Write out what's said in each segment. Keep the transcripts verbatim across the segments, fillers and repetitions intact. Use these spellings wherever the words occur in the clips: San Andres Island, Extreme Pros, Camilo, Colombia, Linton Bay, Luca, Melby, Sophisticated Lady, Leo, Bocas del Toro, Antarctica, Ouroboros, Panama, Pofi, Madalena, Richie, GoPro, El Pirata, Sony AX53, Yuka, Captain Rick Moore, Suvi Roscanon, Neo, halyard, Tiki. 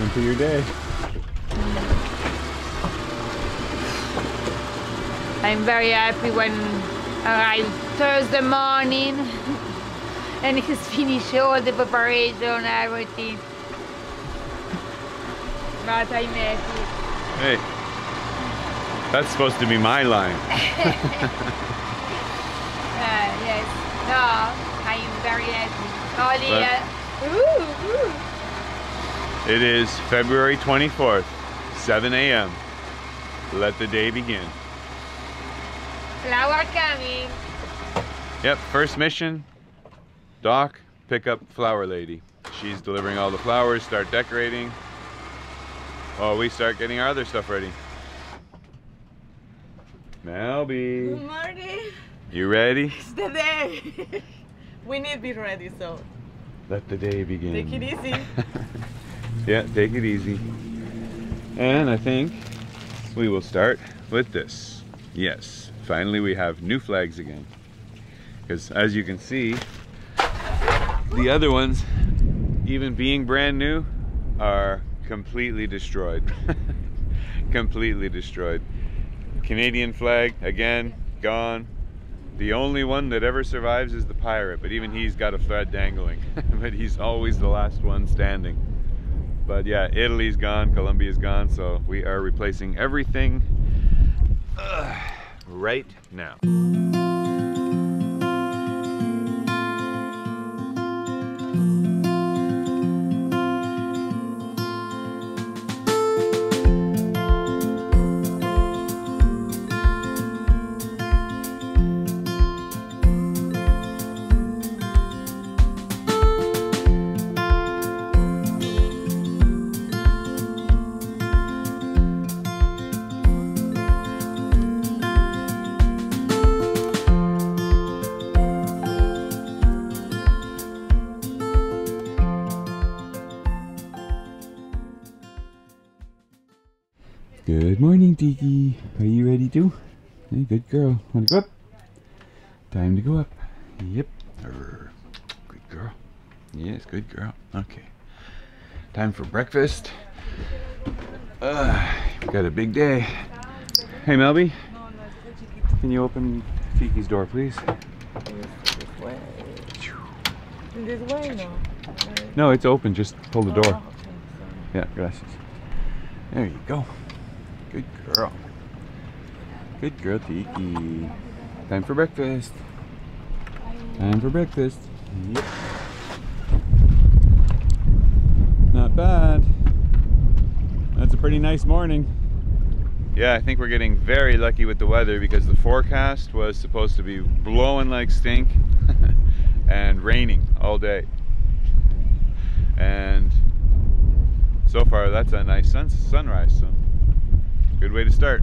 Into your day. I'm very happy when I arrive Thursday morning and he's finished all the preparation, everything. But I'm happy. Hey, that's supposed to be my line. uh, yes, no, I'm very happy. Only, uh, ooh, ooh. It is February twenty-fourth, seven A M Let the day begin. Flower coming. Yep, first mission. Doc, pick up flower lady. She's delivering all the flowers, start decorating. Oh, we start getting our other stuff ready. Melby. Good morning. You ready? It's the day. We need to be ready, so. Let the day begin. Take it easy. Yeah, take it easy. And I think we will start with this. Yes. Finally, we have new flags again, because as you can see, the other ones, even being brand new, are completely destroyed. Completely destroyed. Canadian flag, again, gone. The only one that ever survives is the pirate, but even he's got a thread dangling. But he's always the last one standing. But yeah, Italy's gone, Colombia's gone, so we are replacing everything. Ugh. Right now. Good morning, Tiki. Are you ready too? Hey, good girl. Want to go up? Time to go up. Yep. Good girl. Yes, good girl. Okay. Time for breakfast. Uh, got a big day. Hey, Melby. Can you open Tiki's door, please? This way. This way, no? No, it's open. Just pull the door. Yeah, gracias. There you go. Good girl. Good girl, Tiki. Time for breakfast. Time for breakfast. Yep. Not bad. That's a pretty nice morning. Yeah, I think we're getting very lucky with the weather because the forecast was supposed to be blowing like stink and raining all day. And so far, that's a nice sun sunrise. So. Good way to start.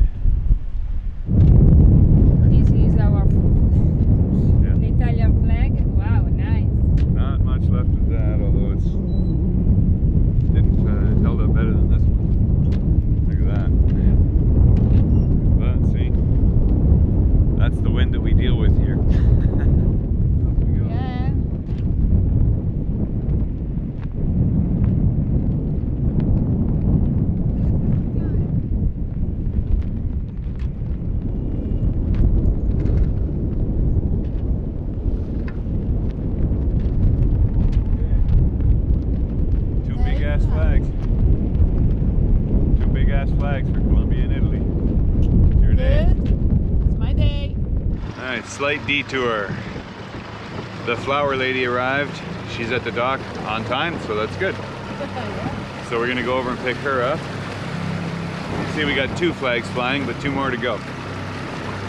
This is our yeah. Italian flag. Wow, nice. Not much left of that, although it's didn't, uh, held up better than this one. Look at that. But see, that's the wind that we deal with here. Slight detour. The flower lady arrived. She's at the dock on time, so that's good. So we're gonna go over and pick her up. You see, we got two flags flying, but two more to go.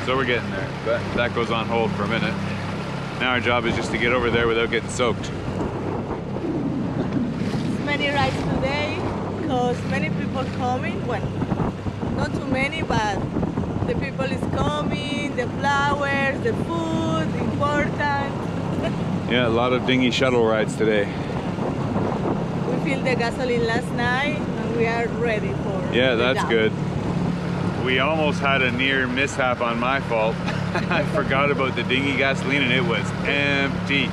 So we're getting there. But that goes on hold for a minute. Now our job is just to get over there without getting soaked. Many rides today, because many people coming. Well, not too many, but the people is coming, the flowers, the food, important. Yeah, a lot of dinghy shuttle rides today. We filled the gasoline last night and we are ready for it. Yeah, that's good. We almost had a near mishap on my fault. I forgot about the dinghy gasoline and it was empty.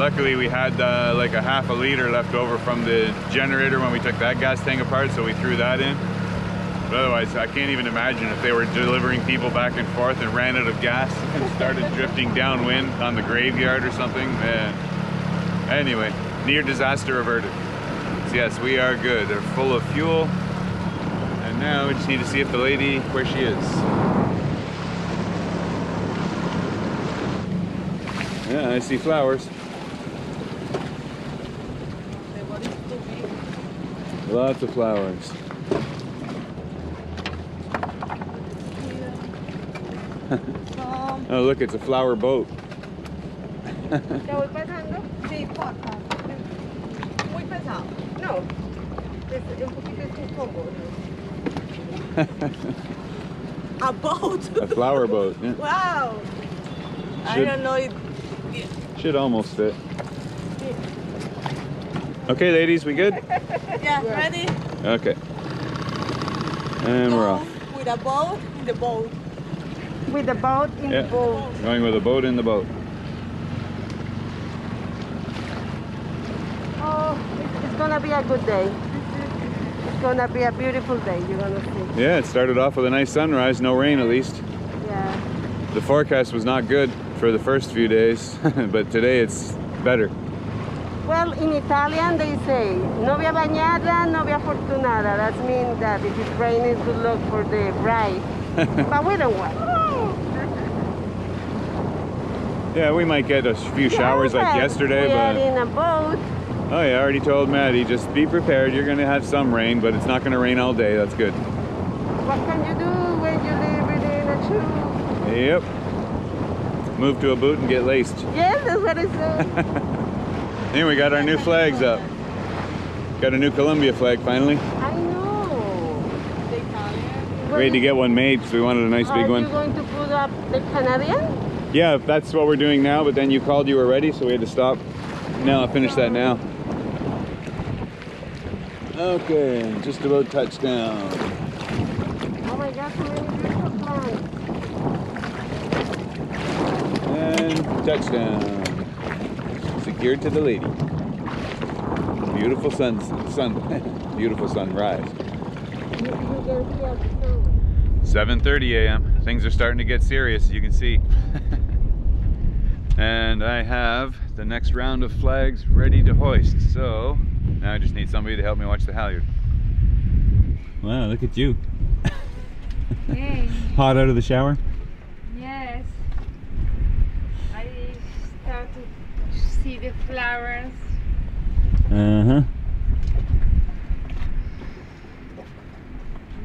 Luckily we had uh, like a half a liter left over from the generator when we took that gas tank apart, so we threw that in. But otherwise, I can't even imagine if they were delivering people back and forth and ran out of gas and started drifting downwind on the graveyard or something, man. Anyway, near disaster averted. So yes, we are good. They're full of fuel. And now we just need to see if the lady, where she is. Yeah, I see flowers. Lots of flowers. Oh, look, it's a flower boat. A boat? A flower boat, yeah. Wow! Should, I don't know it. Yeah. Should almost fit. Okay, ladies, we good? Yeah, ready? Okay. And we're off. With a boat in the boat. With a boat in yeah. the boat. Going with a boat in the boat. Oh, it's gonna be a good day. It's gonna be a beautiful day, you're gonna see. Yeah, it started off with a nice sunrise, no rain at least. Yeah. The forecast was not good for the first few days, but today it's better. Well, in Italian they say, novia bagnata, novia fortunata. That means that if it rains, good luck for the bride. But we don't want. Yeah, we might get a few showers yeah, like yesterday, we but... in a boat. Oh yeah, I already told Maddie, just be prepared. You're going to have some rain, but it's not going to rain all day. That's good. What can you do when you live in a tube? Yep. Move to a boot and get laced. Yes, that's what it says. Anyway, we got our new flags up. Got a new Colombia flag, finally. I know. The Italian. We had to get one made, so we wanted a nice big one. Are you going to put up the Canadian? Yeah, that's what we're doing now, but then you called, you were ready, so we had to stop. No, I'll finish that now. Okay, just about touchdown. Oh my gosh, so many beautiful flags. And touchdown. Secured to the lady. Beautiful sun, sun beautiful sunrise. seven thirty a m Things are starting to get serious, as you can see. And I have the next round of flags ready to hoist, so now I just need somebody to help me watch the halyard. Wow, look at you. Hey. Hot out of the shower? Yes. I start to see the flowers. Uh-huh.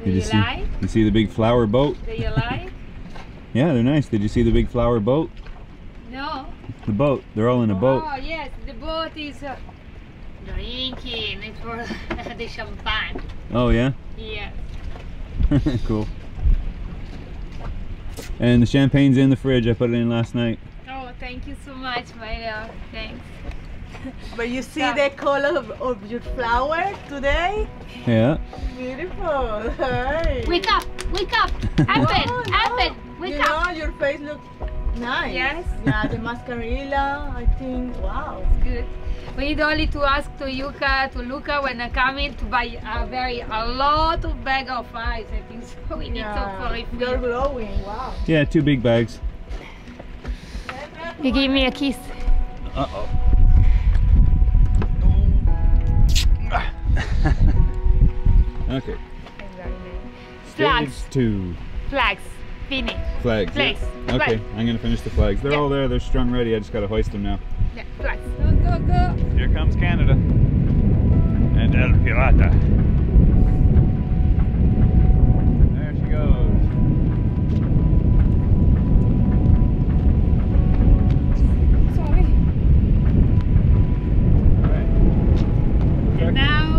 Did you, you see, like? You see the big flower boat? Do you like? Yeah, they're nice. Did you see the big flower boat? No. The boat. They're all in a oh, boat. Oh, yes. The boat is uh, drinking. It's for the champagne. Oh, yeah? Yes. Cool. And the champagne's in the fridge. I put it in last night. Oh, thank you so much, my love. Thanks. But you see the color of, of your flower today? Yeah. Beautiful. Hey. Wake up, wake up. Happen, no, happen, no. wake you up. You know, your face looks nice. Yes. Yeah, the mascarilla, I think, wow. It's good. We need only to ask to Yuka, to Luca when I come in to buy a very, a lot of bag of ice. I think so. We need yeah. to for They're glowing, wow. Yeah, two big bags. You give me a kiss. Uh-oh. Okay. Flags. Stage two. Flags. Finish. Flags. Flags. Yeah. Okay, flags. I'm gonna finish the flags. They're yeah. all there. They're strung ready. I just gotta hoist them now. Yeah. Flags. Go go go. Here comes Canada and El Pirata. There she goes. Sorry. All right. And now.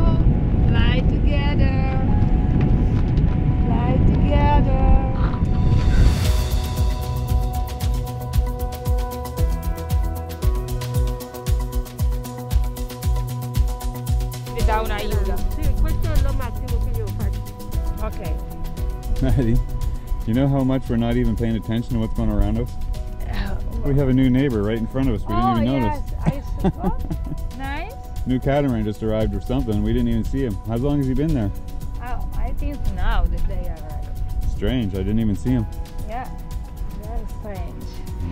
Da una Yuka. Sì, questo è lo massimo che io faccio. Okay. Maddie, you know how much we're not even paying attention to what's going around us? Uh, we have a new neighbor right in front of us. We oh, didn't even yes. notice. I Oh, nice. New catamaran just arrived or something. We didn't even see him. How long has he been there? Oh, I think now that they arrived. Strange. I didn't even see him. Yeah, that is strange.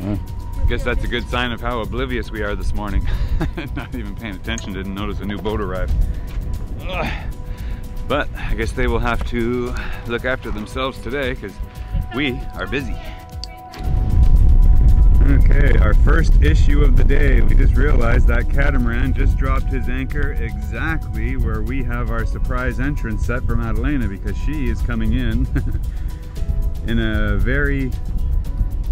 Yeah. I guess that's a good sign of how oblivious we are this morning. Not even paying attention, didn't notice a new boat arrived. Ugh. But I guess they will have to look after themselves today because we are busy. Okay, our first issue of the day. We just realized that catamaran just dropped his anchor exactly where we have our surprise entrance set for Madalena, because she is coming in in a very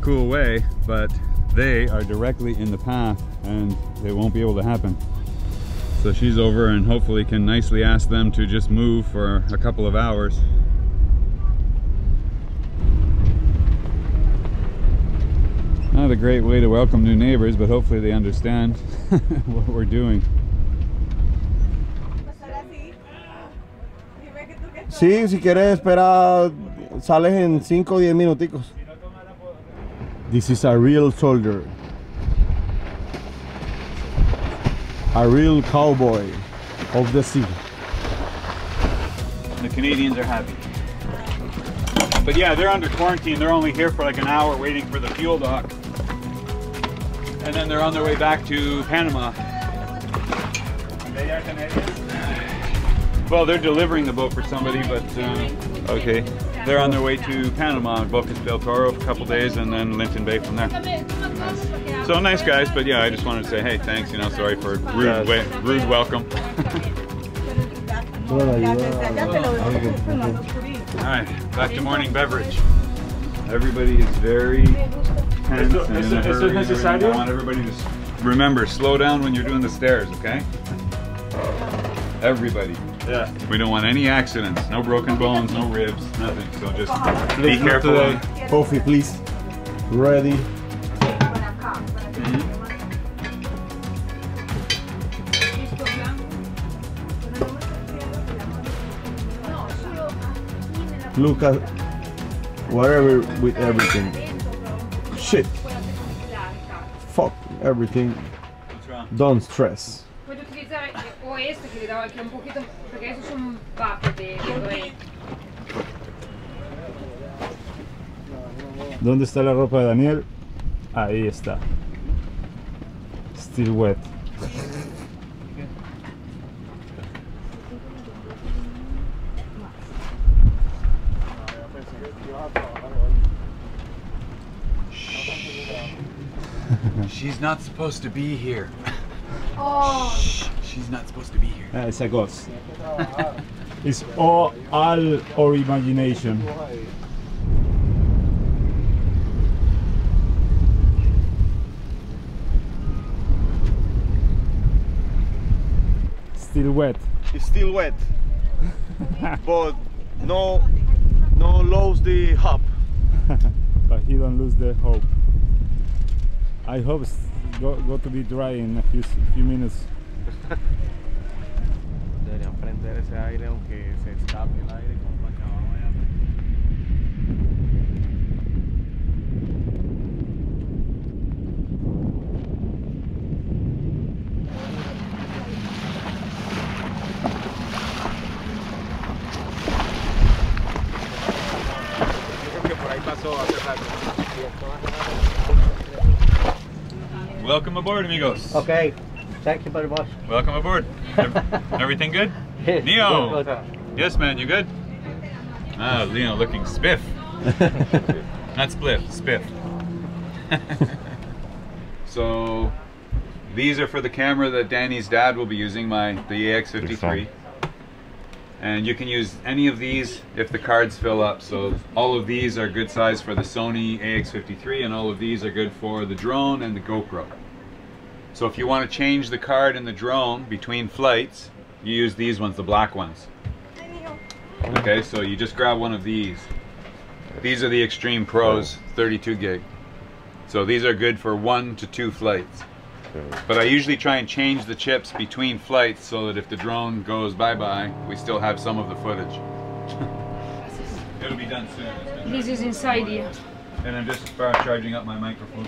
cool way, but they are directly in the path and it won't be able to happen. So she's over and hopefully can nicely ask them to just move for a couple of hours. Not a great way to welcome new neighbors, but hopefully they understand what we're doing. Sí, si quieres esperar, sales en cinco o diez minuticos. This is a real soldier. A real cowboy of the sea. The Canadians are happy. But yeah, they're under quarantine. They're only here for like an hour waiting for the fuel dock. And then they're on their way back to Panama. They are Canadians? Well, they're delivering the boat for somebody, but uh, okay. They're on their way to Panama, Bocas del Toro, for a couple days, and then Linton Bay from there. Nice. So nice guys, but yeah, I just wanted to say, hey, thanks, you know, sorry for rude, way, rude welcome. All right, back to morning beverage. Everybody is very tense and in a hurry. I want everybody to remember, slow down when you're doing the stairs, okay? Everybody. Yeah. We don't want any accidents, no broken bones, no ribs, nothing. So just please be careful. Pofi, please. Ready. Mm-hmm. Luca, whatever with everything. Shit. Fuck everything. Don't stress. ¿Dónde está la ropa de Daniel? Ahí está. Still wet. She's not supposed to be here. Oh. Shh. She's not supposed to be here. Uh, it's a ghost. It's all, all our imagination. Still wet. It's still wet. But no, no lose the hope. But he don't lose the hope. I hope it's go, go to be dry in a few, few minutes. Deberían prender ese aire aunque se escape el aire como para que abajo vaya. Yo creo que por ahí pasó hace rato. Welcome aboard, amigos. Okay. Thank you very much. Welcome aboard. Everything good? Neo! Yes, man, you good? Ah, Leo looking spiff. Not spliff, spiff. So, these are for the camera that Danny's dad will be using, my the A X fifty-three. And you can use any of these if the cards fill up. So all of these are good size for the Sony A X fifty-three, and all of these are good for the drone and the GoPro. So if you want to change the card in the drone between flights, you use these ones, the black ones. Okay, so you just grab one of these. These are the Extreme Pros thirty-two gig. So these are good for one to two flights. But I usually try and change the chips between flights so that if the drone goes bye-bye, we still have some of the footage. It'll be done soon. This is inside here. And I'm just charging up my microphone.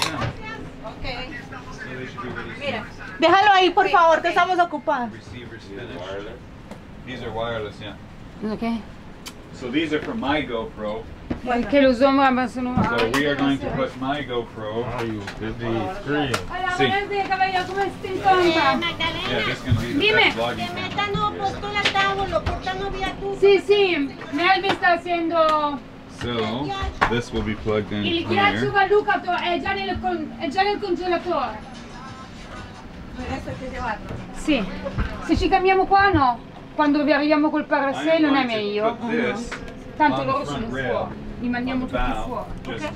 Yeah. Ok. Mira. Déjalo ahí, por sí, favor, que okay. estamos ocupados. Receivers finished. Wireless. These are wireless, yeah. Okay. So these are from my GoPro. So we are going to put my GoPro. Oh, you fifty-three. Hola, buenos días, caballero. ¿Cómo estás? Magdalena. Dime. Que Meta no portó la tabla, portó no vía tú. Sí, sí. Melby está haciendo... So, this will be plugged in here. Sì. Se ci cambiamo qua, no. Quando vi arriviamo col parasello non è meglio. Tanto loro sono fuori. Li mandiamo tutti fuori.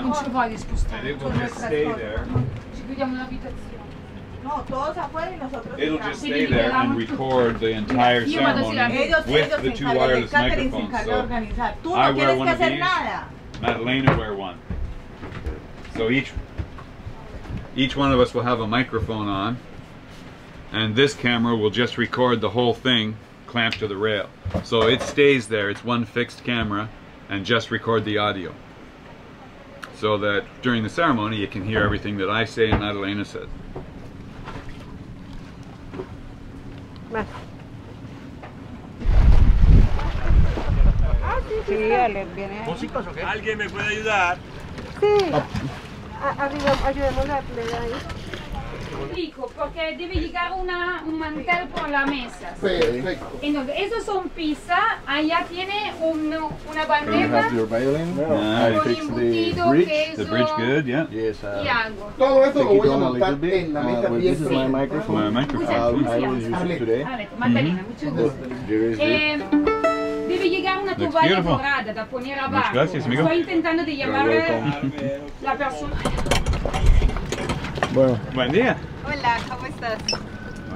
Non ci voglio spostare. Ci chiudiamo nell'abitazione. No, todos afuera y nosotros. It'll just stay there and record the entire ceremony with the two wireless microphones. So I wear one of these. Madalena wear one. So each each one of us will have a microphone on, and this camera will just record the whole thing clamped to the rail. So it stays there. It's one fixed camera, and just record the audio. So that during the ceremony you can hear everything that I say and Madalena says. Sí, Alex, viene. ¿Músicos o qué? ¿Alguien me puede ayudar? Sí. Arriba, ayudemos a plegar ahí. Explico, porque debe llegar una, un mantel por la mesa. ¿Sí? Perfecto. Entonces, esos son pizza. Allá tiene un, una bandeja. ¿Puedes hacer tu embutido, queso? ¿El bridge good? Yeah. Yes, uh, y algo. Todo esto lo voy a montar en la mesa. Uh, this is my microphone. My microphone. I will use it today. A ver, Magdalena, mucho gusto. Debe llegar una toalla dorada da poner abajo. Gracias, amigo. Estoy intentando de llamar la persona. Bueno. Buen día. Hola, ¿cómo estás?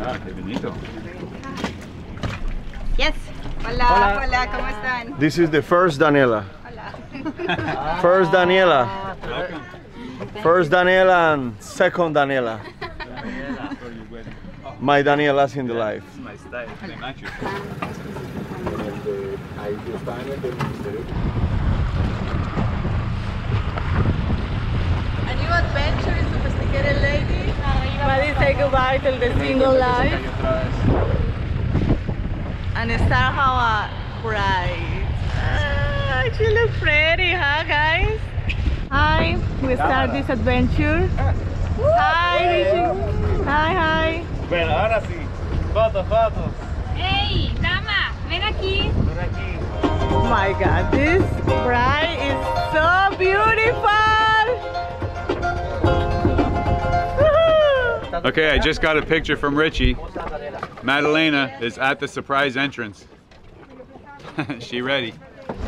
Ah, qué bonito. Yes. Hola, hola, hola, ¿cómo están? This is the first Daniela. Hola. First Daniela. Welcome. First Daniela and second Daniela. Daniela for your wedding. Oh. My Daniela's in the life. This is my style. They match you. Ahí están en el ministerio. A new adventure in Sophisticated Lady. Everybody say goodbye till the single life. And start how a bride. Ah, she looks pretty, huh guys? Hi, we start this adventure. Hi, Richie. Hi, hi. Bueno, ahora sí. Fotos, fotos. Hey, dama, ven aquí. Oh my god, this bride is so beautiful! Okay, I just got a picture from Richie. Madalena is at the surprise entrance. She ready.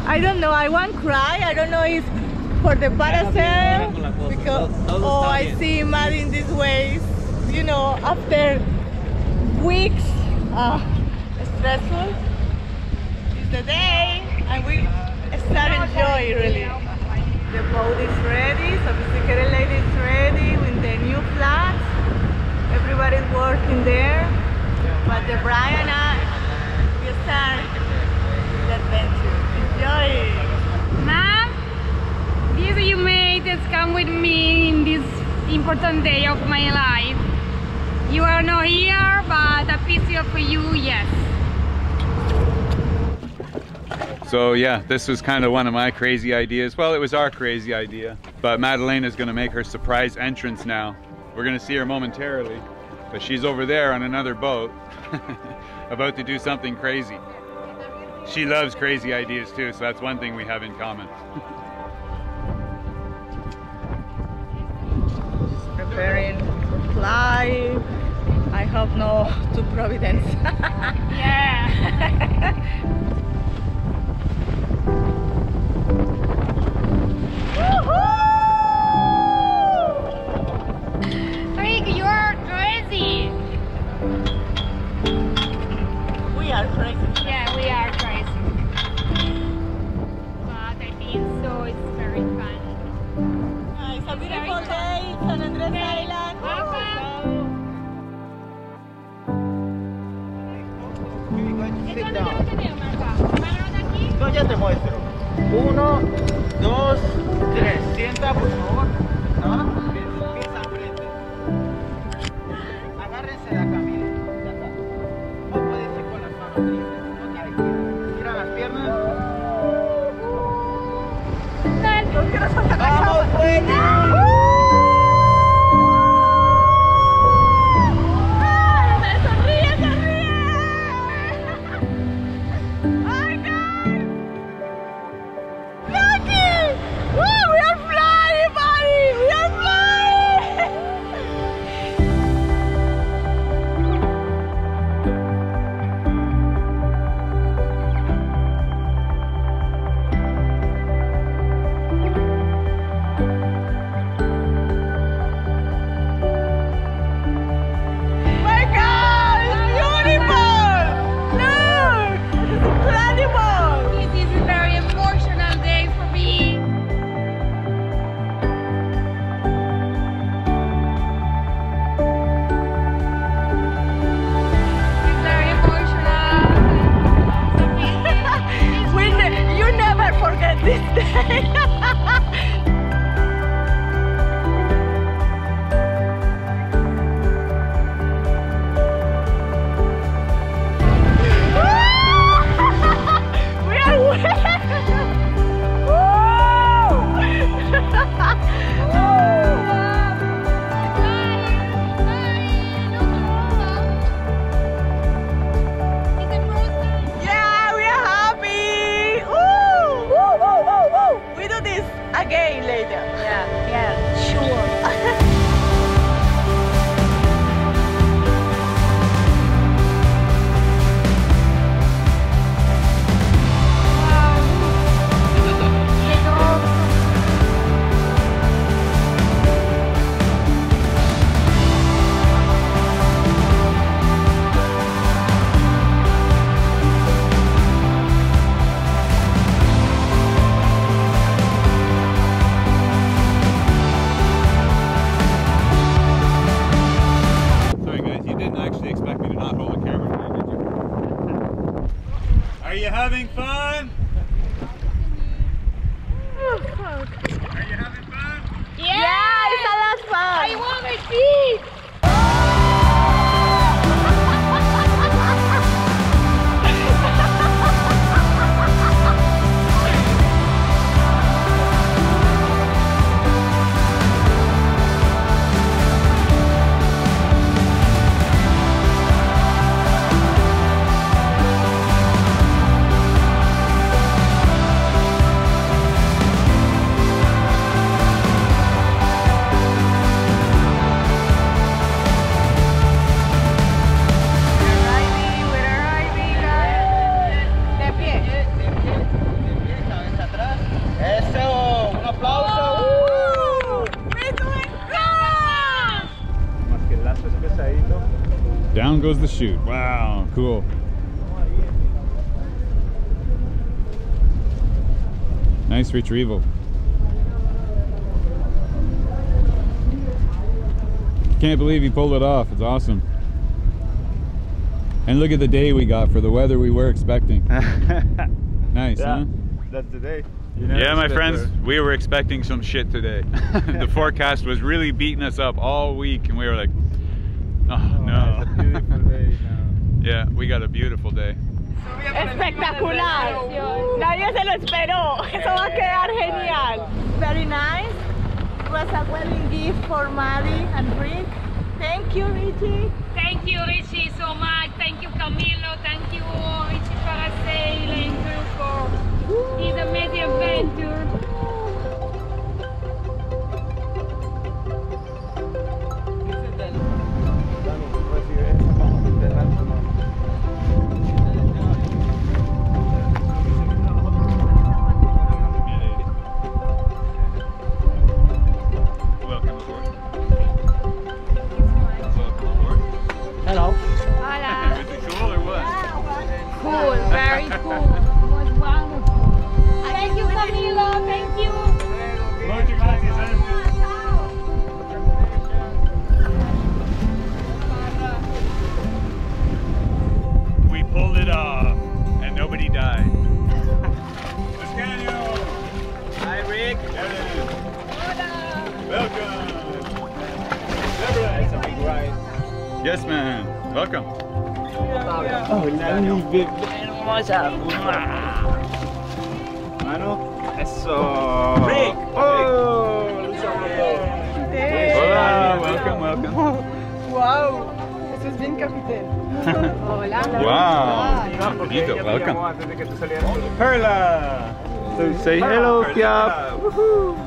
I don't know, I won't cry. I don't know if for the parasail, because oh, I see Mad in these ways. You know, after weeks, uh, stressful. The day and we start enjoy really. The boat is ready, Sophisticated Lady is ready with the new flags. Everybody's working there, but the bride and I, we start the adventure. Enjoy! Mom, these you made has come with me in this important day of my life. You are not here, but a piece of you, yes. So yeah, this was kind of one of my crazy ideas. Well, it was our crazy idea, but Madalena's gonna make her surprise entrance now. We're gonna see her momentarily, but she's over there on another boat, about to do something crazy. She loves crazy ideas too, so that's one thing we have in common. Just preparing to fly. I hope no to Providence. Yeah. Rick, you are crazy! We are crazy. Yeah, we are crazy. But I think so, it's very fun. Uh, it's a beautiful day, San Andres Island. Welcome! We're going to sit down. No, ya te muestro. Uno, dos, tres. Sienta, por favor. ¿No? Down goes the chute. Wow, cool. Nice retrieval. Can't believe he pulled it off. It's awesome. And look at the day we got for the weather we were expecting. Nice, yeah, huh? That's the day. You know, yeah, my friends, or... we were expecting some shit today. The forecast was really beating us up all week, and we were like, oh, no. It's a beautiful day now. Yeah, we got a beautiful day. Espectacular. Nadie se lo esperó. Eso va a quedar genial. Very nice. It was a wedding gift for Maddie and Rick. Thank you, Richie. Thank you, Richie, so much. Thank you, Camilo. Thank you, Richie Paracel and crew for this amazing adventure. Yes, man. Welcome. Oh, lovely. Mano, eso. Oh, Capitán, capitán. Hola. Wow. wow. Bonito. Welcome. Perla. So say hello, Piap. Woohoo.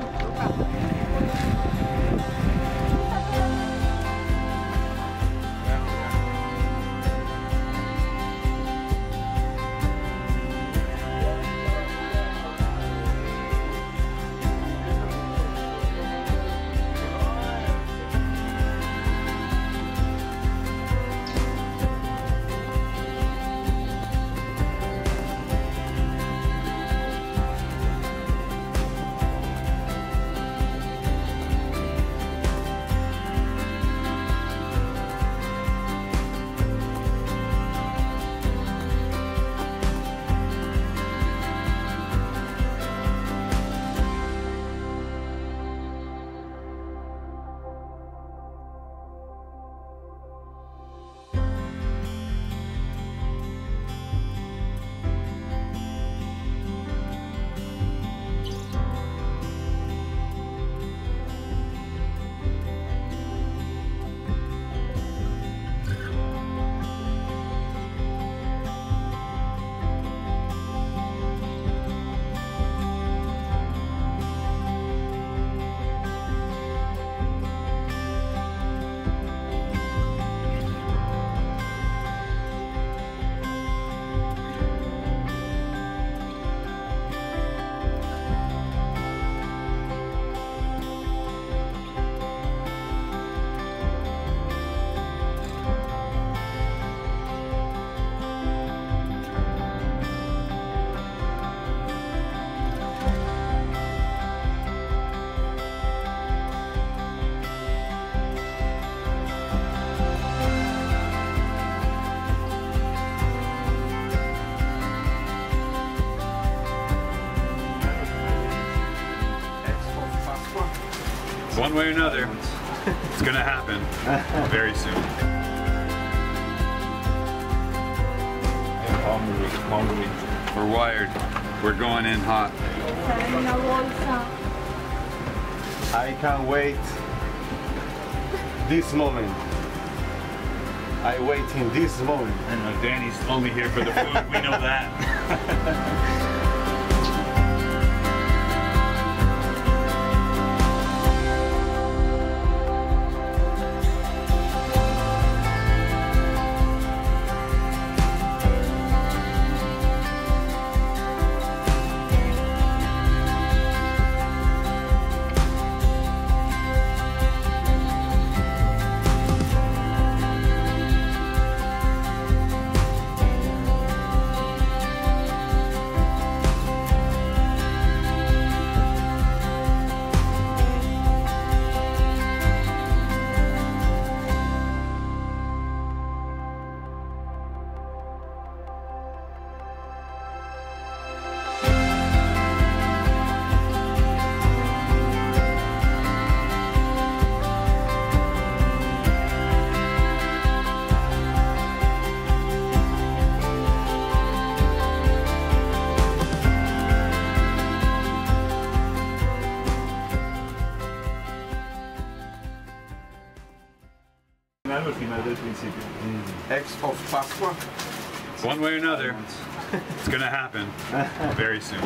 One way or another, it's gonna happen very soon. We're wired. We're going in hot. I can't wait this moment. I wait in this moment. I know Danny's only here for the food, we know that. Ex of Pascua. One way or another, it's gonna happen very soon.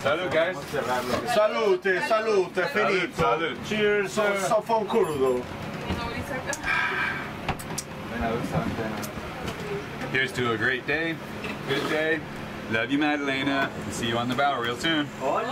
Salud, guys. Salute, salute, salute, salute. Cheers, Sofon Kurdo. Here's to a great day, good day. Love you, Madalena. See you on the bow real soon. Hola.